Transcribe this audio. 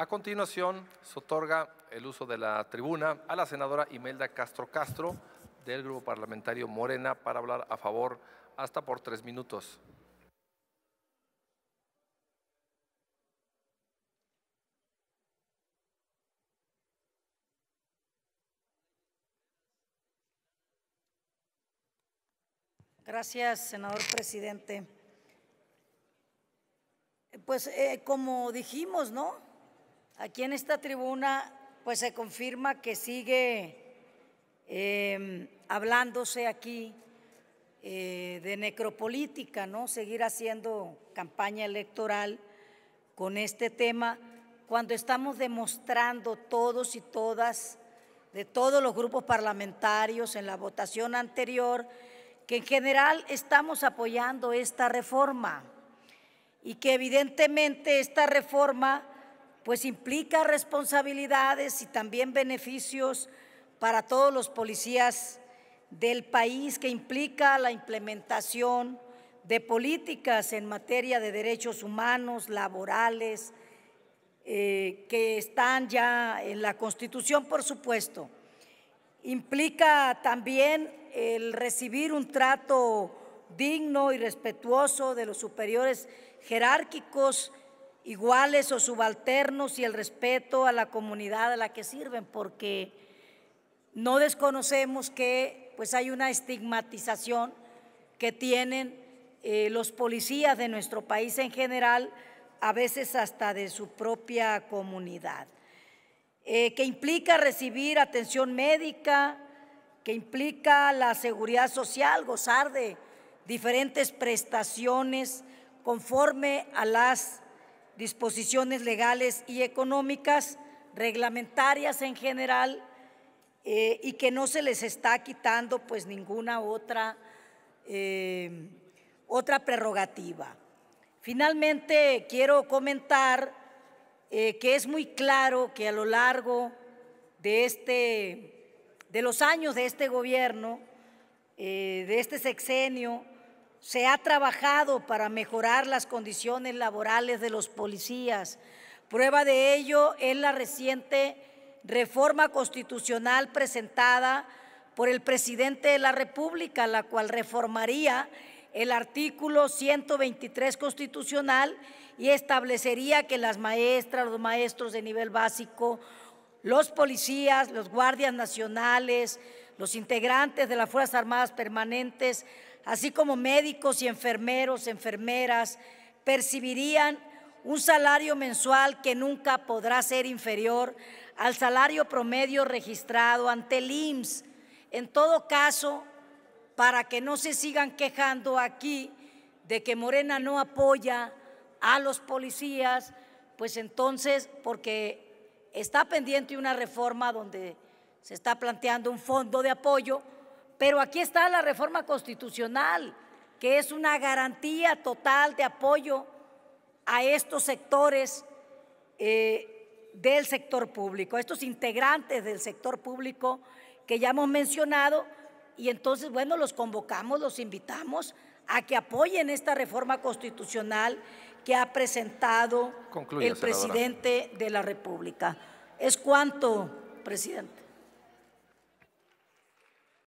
A continuación, se otorga el uso de la tribuna a la senadora Imelda Castro Castro, del Grupo Parlamentario Morena, para hablar a favor hasta por 3 minutos. Gracias, senador presidente. Pues como dijimos, ¿no? Aquí en esta tribuna pues se confirma que sigue hablándose aquí de necropolítica, ¿no? Seguir haciendo campaña electoral con este tema cuando estamos demostrando todos y todas de todos los grupos parlamentarios en la votación anterior que en general estamos apoyando esta reforma y que evidentemente esta reforma pues implica responsabilidades y también beneficios para todos los policías del país, que implica la implementación de políticas en materia de derechos humanos, laborales, que están ya en la Constitución, por supuesto. Implica también el recibir un trato digno y respetuoso de los superiores jerárquicos, iguales o subalternos, y el respeto a la comunidad a la que sirven, porque no desconocemos que pues hay una estigmatización que tienen los policías de nuestro país en general, a veces hasta de su propia comunidad, que implica recibir atención médica, que implica la seguridad social, gozar de diferentes prestaciones conforme a las disposiciones legales y económicas, reglamentarias en general, y que no se les está quitando pues ninguna otra prerrogativa. Finalmente, quiero comentar que es muy claro que a lo largo de los años de este gobierno, de este sexenio, se ha trabajado para mejorar las condiciones laborales de los policías. Prueba de ello es la reciente reforma constitucional presentada por el presidente de la República, la cual reformaría el artículo 123 constitucional y establecería que las maestras, los maestros de nivel básico, los policías, los guardias nacionales, los integrantes de las Fuerzas Armadas Permanentes, así como médicos y enfermeros, enfermeras, percibirían un salario mensual que nunca podrá ser inferior al salario promedio registrado ante el IMSS. En todo caso, para que no se sigan quejando aquí de que Morena no apoya a los policías, pues entonces, porque está pendiente una reforma donde se está planteando un fondo de apoyo, pero aquí está la reforma constitucional, que es una garantía total de apoyo a estos sectores del sector público, a estos integrantes del sector público que ya hemos mencionado, y entonces, bueno, los convocamos, los invitamos a que apoyen esta reforma constitucional que ha presentado el presidente de la República. Es cuanto, presidente.